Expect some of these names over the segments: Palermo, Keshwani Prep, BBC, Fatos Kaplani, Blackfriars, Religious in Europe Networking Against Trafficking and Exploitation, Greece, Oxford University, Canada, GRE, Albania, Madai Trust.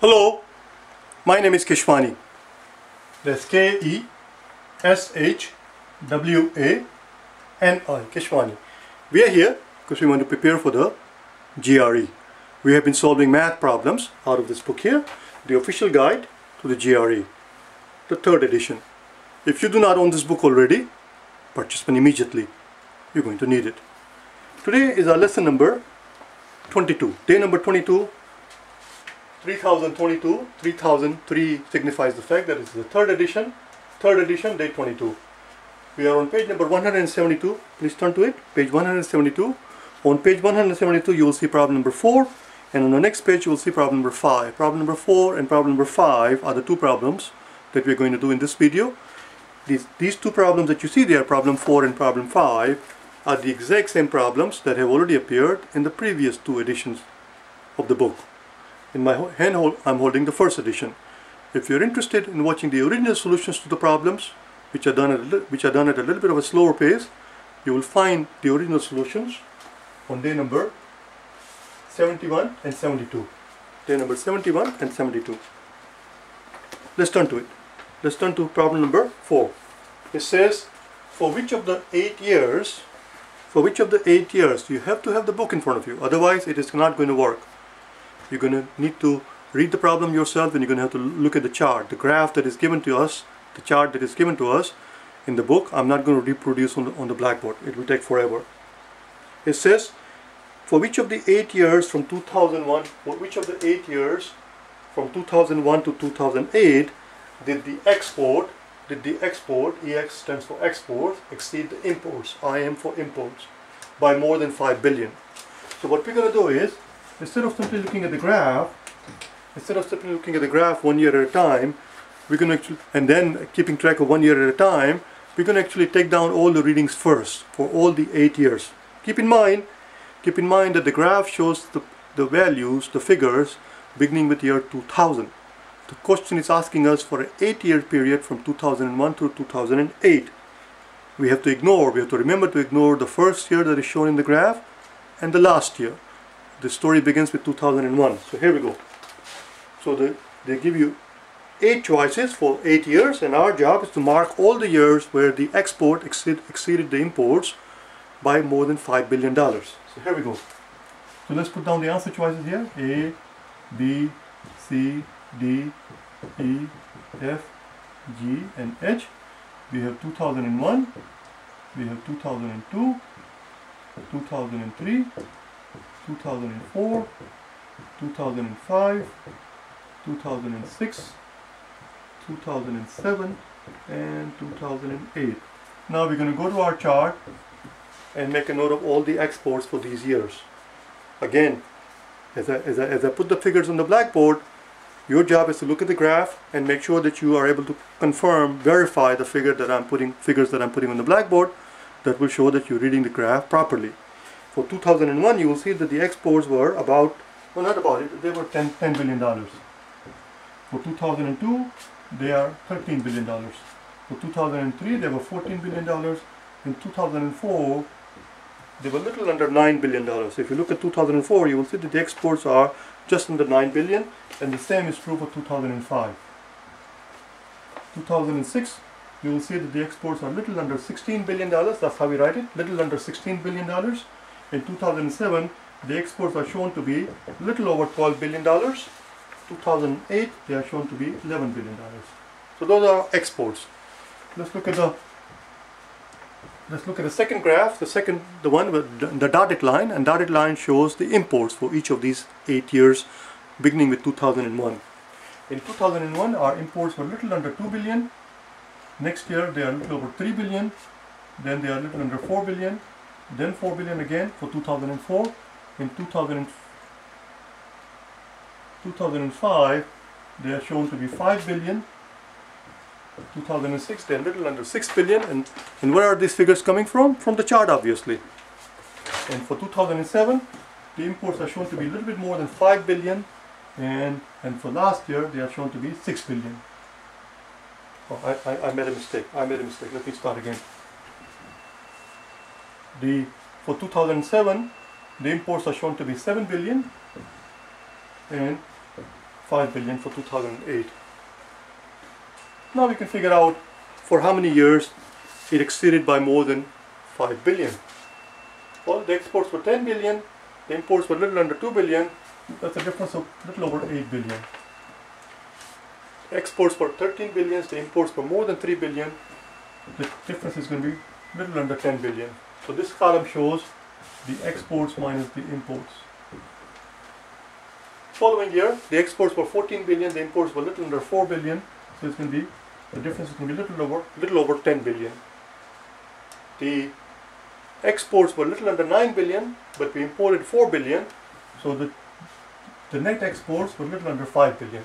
Hello, my name is Keshwani. That's K-E-S-H-W-A-N-I, Keshwani. We are here because we want to prepare for the GRE. We have been solving math problems out of this book here, the official guide to the GRE, the third edition. If you do not own this book already, purchase one immediately. You're going to need it. Today is our lesson number 22, day number 22. 3022, 3003 signifies the fact that it's the third edition, day 22. We are on page number 172. Please turn to it, page 172. On page 172, you will see problem number 4, and on the next page, you will see problem number 5. Problem number 4 and problem number 5 are the two problems that we're going to do in this video. These two problems that you see there, problem 4 and problem 5, are the exact same problems that have already appeared in the previous two editions of the book. In my handhold, I'm holding the first edition. If you're interested in watching the original solutions to the problems, which are done at a little bit of a slower pace, you will find the original solutions on day number 71 and 72. Day number 71 and 72. Let's turn to it. Let's turn to problem number 4. It says, for which of the 8 years, you have to have the book in front of you, otherwise it is not going to work. You're going to need to read the problem yourself, and you're going to have to look at the chart, the graph that is given to us, the chart that is given to us in the book. I'm not going to reproduce on the blackboard. It will take forever. It says, for which of the 8 years from 2001, for which of the 8 years from 2001 to 2008 did the export, EX stands for export, exceed the imports, IM for imports, by more than 5 billion. So what we're going to do is, instead of simply looking at the graph 1 year at a time, we're going to actually, and then keeping track of 1 year at a time, we're going to actually take down all the readings first for all the 8 years. Keep in mind that the graph shows the values, the figures, beginning with year 2000. The question is asking us for an 8-year period from 2001 to 2008. We have to remember to ignore the first year that is shown in the graph and the last year. The story begins with 2001. So here we go. So they give you 8 choices for 8 years, and our job is to mark all the years where the export exceeded the imports by more than $5 billion. So here we go. So let's put down the answer choices here. A, B, C, D, E, F, G, and H. We have 2001. We have 2002. 2003. 2004, 2005, 2006, 2007, and 2008. Now we're going to go to our chart and make a note of all the exports for these years. Again, as I put the figures on the blackboard, your job is to look at the graph and make sure that you are able to confirm, verify the figures that I'm putting on the blackboard. That will show that you're reading the graph properly. For 2001, you will see that the exports were about, well, not about it, they were $10 billion. For 2002, they are $13 billion. For 2003, they were $14 billion. In 2004, they were a little under $9 billion. If you look at 2004, you will see that the exports are just under $9 billion, and the same is true for 2005. 2006, you will see that the exports are a little under $16 billion. That's how we write it, little under $16 billion. In 2007, the exports are shown to be a little over $12 billion. 2008, they are shown to be $11 billion. So those are exports. Let's look at the second graph, the one with the dotted line, and dotted line shows the imports for each of these 8 years, beginning with 2001. In 2001, our imports were a little under $2 billion. Next year, they are a little over $3 billion. Then they are a little under $4 billion. Then $4 billion again for 2004. In 2005, they are shown to be $5 billion. 2006, they are a little under $6 billion. And where are these figures coming from? From the chart, obviously. And for 2007, the imports are shown to be a little bit more than $5 billion. And for last year, they are shown to be $6 billion. Oh, I made a mistake. Let me start again. For 2007, the imports are shown to be $7 billion, and 5 billion for 2008. Now we can figure out for how many years it exceeded by more than 5 billion. Well, the exports were 10 billion, the imports were a little under 2 billion, that's a difference of a little over 8 billion. Exports were 13 billion, the imports were more than 3 billion, the difference is going to be a little under 10 billion. So this column shows the exports minus the imports. Following year, the exports were 14 billion, the imports were a little under 4 billion, so it's going to be, the difference is going to be a little over 10 billion. The exports were a little under 9 billion, but we imported 4 billion, so the net exports were a little under 5 billion,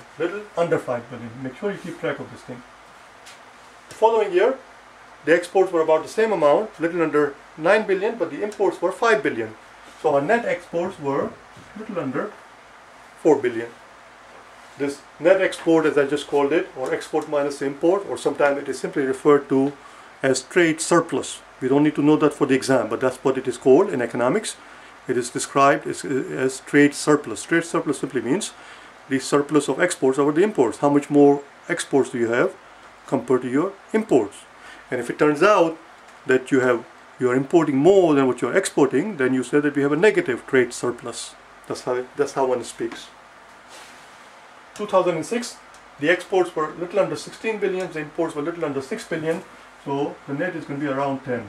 Make sure you keep track of this thing. The following year, the exports were about the same amount, a little under 9 billion, but the imports were 5 billion. So our net exports were a little under 4 billion. This net export, as I just called it, or export minus import, or sometimes it is simply referred to as trade surplus. We don't need to know that for the exam, but that's what it is called in economics. It is described as trade surplus. Trade surplus simply means the surplus of exports over the imports. How much more exports do you have compared to your imports? And if it turns out that you are importing more than what you are exporting, then you say that we have a negative trade surplus. That's how one speaks. 2006, the exports were a little under 16 billion, the imports were a little under 6 billion, so the net is going to be around 10.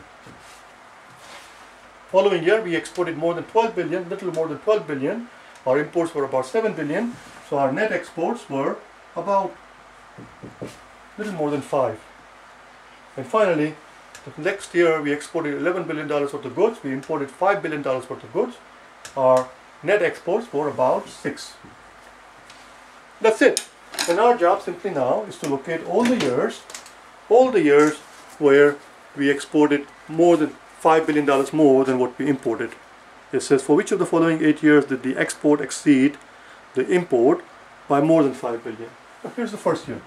Following year, we exported more than 12 billion, little more than 12 billion. Our imports were about 7 billion, so our net exports were about little more than 5. And finally, the next year we exported $11 billion worth of goods, we imported $5 billion worth of goods. Our net exports were about 6. That's it. And our job simply now is to locate all the years where we exported more than $5 billion more than what we imported. It says, for which of the following 8 years did the export exceed the import by more than 5 billion? Now here's the first year.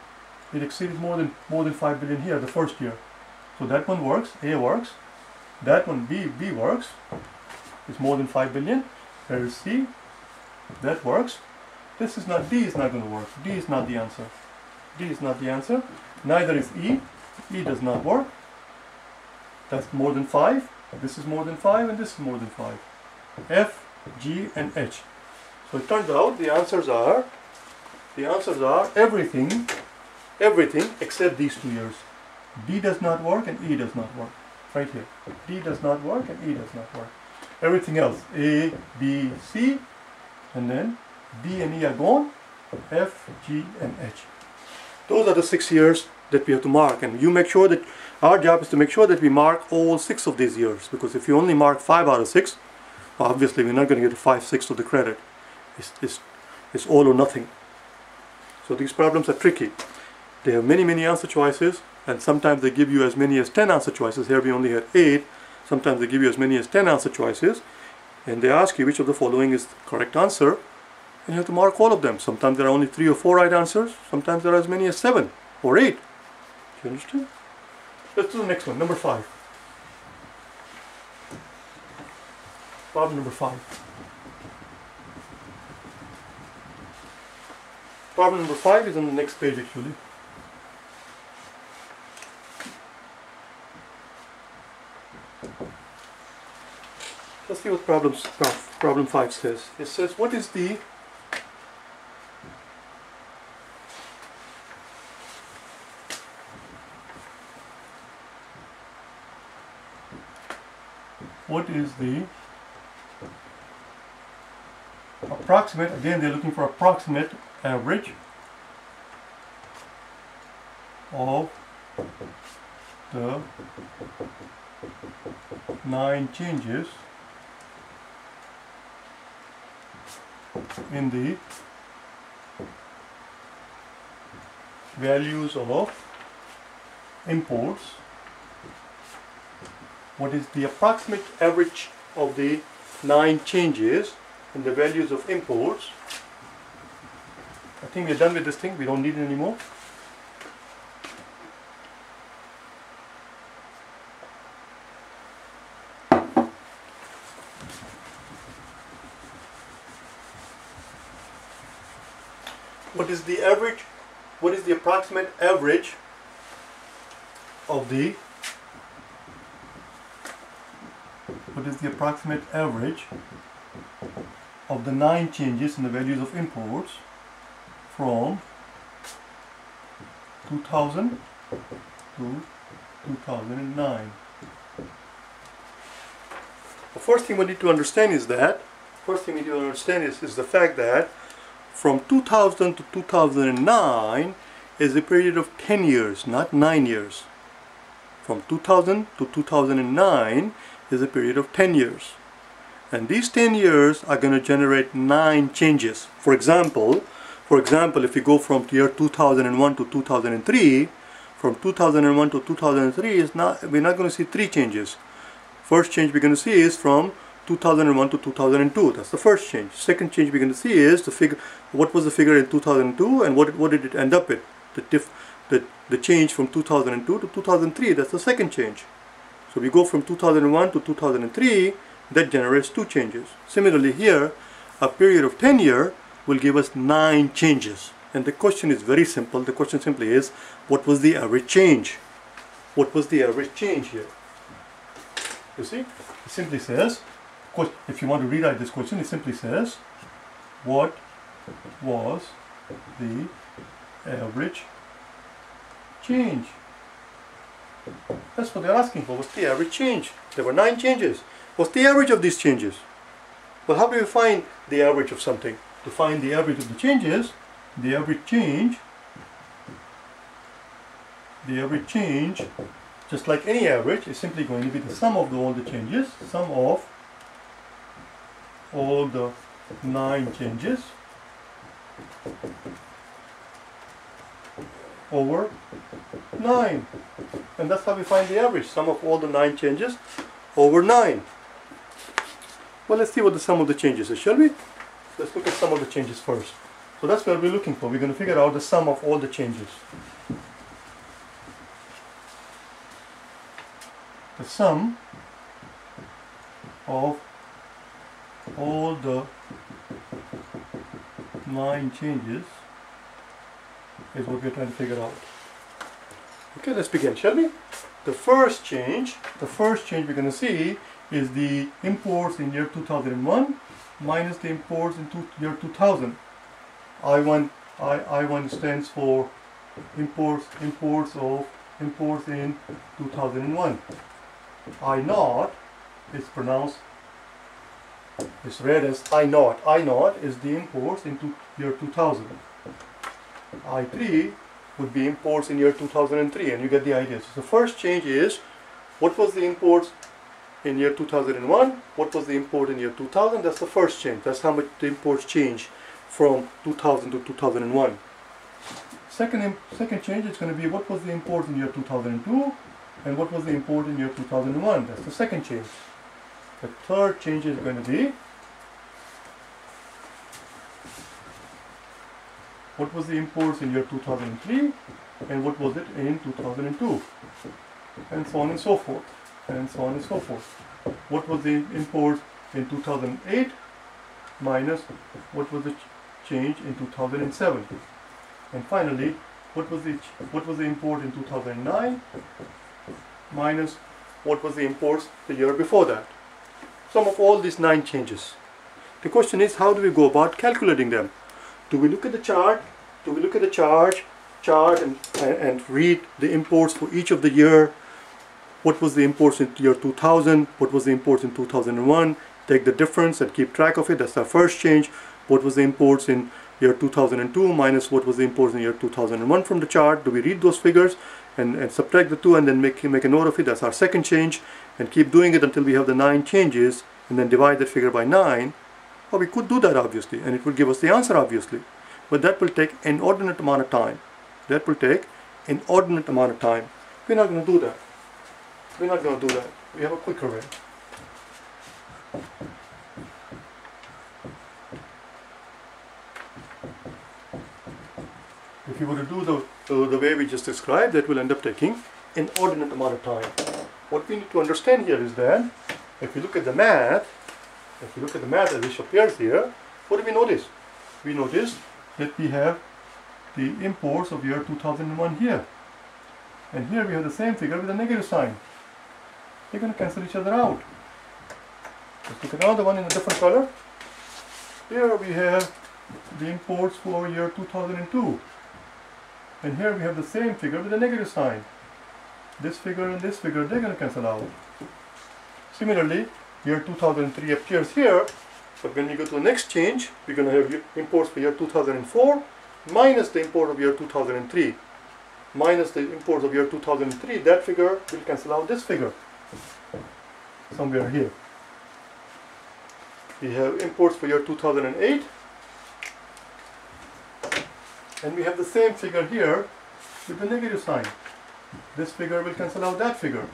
It exceeded more than 5 billion here, the first year. So that one works, A works. That one, B works. It's more than 5 billion. There is C. That works. This is not, D is not going to work. D is not the answer. D is not the answer. Neither is E. E does not work. That's more than 5. This is more than 5 and this is more than 5. F, G and H. So it turns out the answers are everything except these 2 years. D does not work and E does not work. Right here. D does not work and E does not work. Everything else. A, B, C, and then D and E are gone, F, G, and H. Those are the 6 years that we have to mark, and you make sure that our job is to make sure that we mark all 6 of these years, because if you only mark 5 out of 6, obviously we're not going to get 5/6 of the credit. It's all or nothing. So these problems are tricky. They have many, many answer choices, and sometimes they give you as many as 10 answer choices. Here we only had 8. Sometimes they give you as many as 10 answer choices, and they ask you which of the following is the correct answer. And you have to mark all of them. Sometimes there are only 3 or 4 right answers. Sometimes there are as many as 7 or 8. Do you understand? Let's do the next one, number 5. Problem number 5. Problem number 5 is on the next page actually. Let's see what problem 5 says. It says, what is the approximate, again they're looking for approximate average of the 9 changes in the values of imports. What is the approximate average of the 9 changes in the values of imports? I think we're done with this thing, we don't need it anymore. what is the average, what is the approximate average of the, what is the approximate average of the 9 changes in the values of imports from 2000 to 2009. The first thing we need to understand is that, is the fact that from 2000 to 2009 is a period of 10 years, not 9 years. From 2000 to 2009 is a period of 10 years. And these 10 years are going to generate 9 changes. For example, if you go from year 2001 to 2003, from 2001 to 2003 is not, we're not going to see 3 changes. First change we're going to see is from 2001 to 2002. That's the first change. Second change we're going to see is the figure. What was the figure in 2002 and what did it end up with? The change from 2002 to 2003. That's the second change. So we go from 2001 to 2003. That generates 2 changes. Similarly here, a period of 10 years will give us 9 changes. And the question is very simple. The question simply is, what was the average change? What was the average change here? You see, it simply says, if you want to rewrite this question, it simply says, what was the average change? That's what they're asking for. What's the average change? There were 9 changes. What's the average of these changes? Well, how do you find the average of something? To find the average of the changes, the average change, just like any average, is simply going to be the sum of all the changes, sum of all the 9 changes over 9. And that's how we find the average, sum of all the 9 changes over 9. Well, let's see what the sum of the changes is, shall we? Let's look at some of the changes first. So that's what we're looking for. We're going to figure out the sum of all the changes. The sum of all the 9 changes is what we're trying to figure out. Okay, let's begin, shall we? The first change we're going to see is the imports in year 2001 minus the imports in year 2000. I1 stands for imports in 2001. I0 is pronounced, it's read as I0. I0 is the imports into year 2000. I3 would be imports in year 2003, and you get the idea. So the first change is, what was the imports in year 2001? What was the import in year 2000? That's the first change. That's how much the imports change from 2000 to 2001. Second change is going to be, what was the import in year 2002 and what was the import in year 2001? That's the second change. The third change is going to be, what was the imports in year 2003 and what was it in 2002, and so on and so forth, and so on and so forth. What was the import in 2008 minus what was the change in 2007, and finally what was the import in 2009 minus what was the imports the year before that. Sum of all these 9 changes. The question is, how do we go about calculating them? Do we look at the chart? Do we look at the chart and read the imports for each of the year? What was the imports in year 2000? What was the imports in 2001? Take the difference and keep track of it. That's our first change. What was the imports in year 2002 minus what was the imports in year 2001 from the chart? Do we read those figures and subtract the 2 and then make a note of it? That's our second change. And keep doing it until we have the 9 changes and then divide that figure by 9. Well, we could do that obviously, and it would give us the answer obviously, but that will take an inordinate amount of time. We're not going to do that. We have a quicker way. If you were to do the way we just described, that will end up taking an inordinate amount of time. What we need to understand here is that if you look at the math, as it appears here, what do we notice? We notice that we have the imports of year 2001 here. And here we have the same figure with a negative sign. They're going to cancel each other out. Let's look at another one in a different color. Here we have the imports for year 2002. And here we have the same figure with a negative sign. This figure and this figure, they're going to cancel out. Similarly, year 2003 appears here, but when we go to the next change, we're going to have imports for year 2004 minus the import of year 2003. Minus the imports of year 2003, that figure will cancel out this figure. Somewhere here. We have imports for year 2008. And we have the same figure here with the negative sign. This figure will cancel out that figure.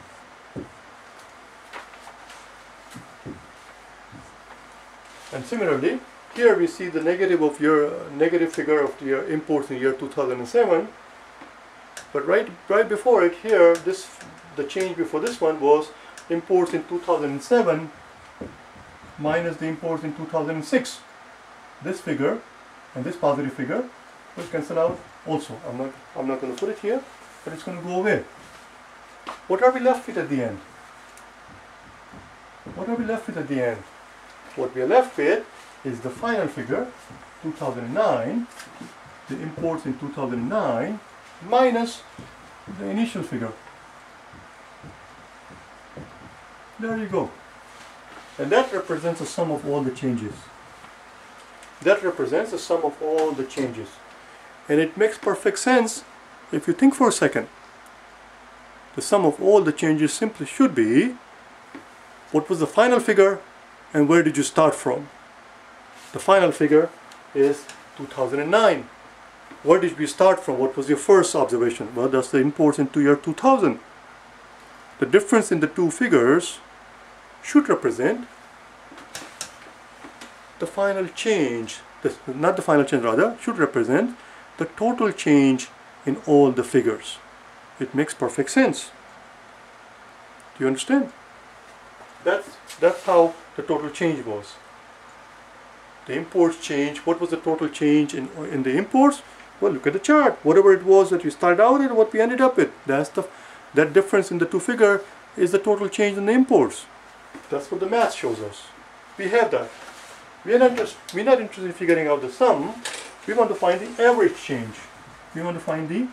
And similarly, here we see the negative of your negative figure of the imports in year 2007. But right before it here, the change before this one was imports in 2007 minus the imports in 2006. This figure and this positive figure will cancel out also. I'm not going to put it here, but it's going to go away. What are we left with at the end? What are we left with at the end? What we are left with is the final figure, 2009, the imports in 2009 minus the initial figure. There you go. And that represents the sum of all the changes. That represents the sum of all the changes. And it makes perfect sense if you think for a second. The sum of all the changes simply should be what was the final figure and where did you start from? The final figure is 2009. Where did we start from? What was your first observation? Well, that's the imports into year 2000. The difference in the two figures should represent the final change. Not the final change, rather, should represent the total change in all the figures. It makes perfect sense. Do you understand? That's how the total change was. The imports change. What was the total change in the imports? Well, look at the chart. Whatever it was that we started out with, what we ended up with. That difference in the two figure is the total change in the imports. That's what the math shows us. We have that. We're not interested in figuring out the sum. We want to find the average change. We want to find the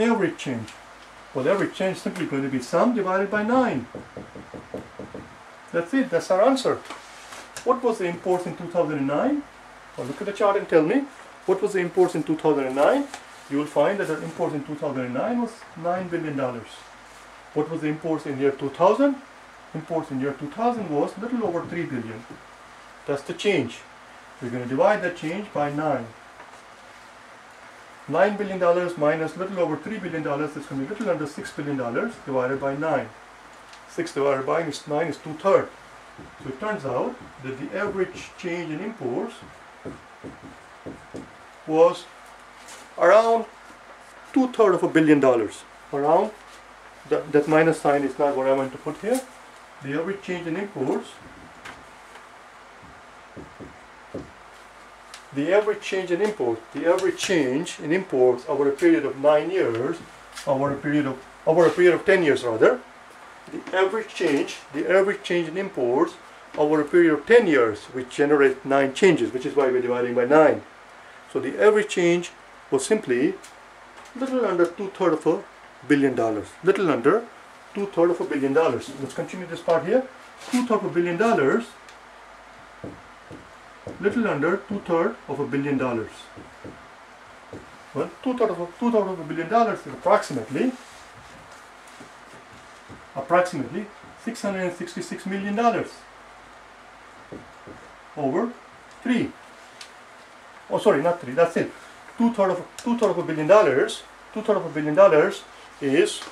average change. Well, average change is simply going to be sum divided by 9. That's it. That's our answer. What was the imports in 2009? Well, look at the chart and tell me what was the imports in 2009. You will find that the imports in 2009 was $9 billion. What was the imports in year 2000? Imports in year 2000 was a little over $3 billion. That's the change. We're going to divide that change by 9. $9 billion minus little over $3 billion is going to be little under $6 billion divided by 9. 6 divided by 9 is 2/3. So it turns out that the average change in imports was around 2/3 of $1 billion. Around that minus sign is not what I want to put here. The average change in imports. The average change in imports. The average change in imports over a period of 9 years, over a period of 10 years rather. The average change in imports over a period of 10 years, which generates 9 changes, which is why we're dividing by 9. So the average change was simply little under $2/3 of $1 billion. Little under $2/3 of $1 billion. Let's continue this part here. $2/3 of $1 billion. Little under $2/3 of $1 billion. Well, $2/3 of $1 billion is approximately $666 million over 3. Oh, sorry, not 3. That's it. $2/3 of $1 billion. $2/3 of $1 billion is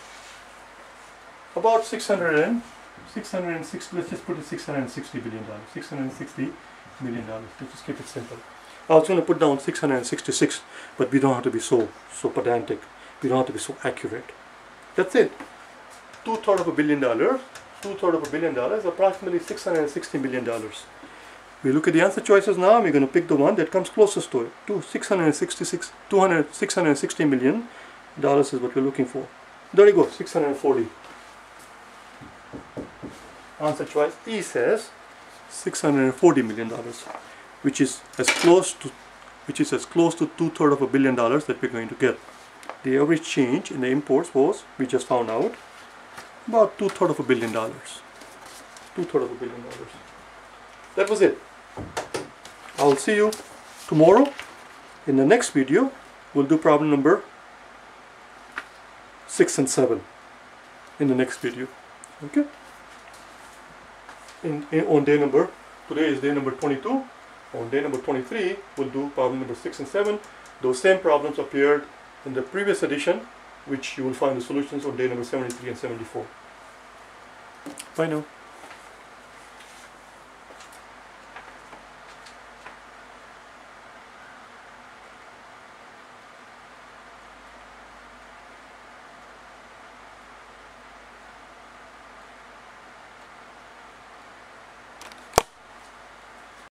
about 660. Let's just put it $660 billion. $660 million. Let's just keep it simple. I was going to put down 666, but we don't have to be so pedantic. We don't have to be so accurate. That's it. $2/3 of $1 billion, $2/3 of $1 billion, approximately $660 million. We look at the answer choices now, and we're going to pick the one that comes closest to it. $660 million is what we're looking for. There you go, 640. Answer choice E says $640 million, which is as close to $2/3 of a billion that we're going to get. The average change in the imports was, we just found out, about $2/3 of a billion. $2/3 of a billion. That was it. I'll see you tomorrow. In the next video, we'll do problem number 6 and 7 in the next video. Okay? On day number, today is day number 22. On day number 23, we'll do problem number 6 and 7. Those same problems appeared in the previous edition, which you will find the solutions on day number 73 and 74. Bye now.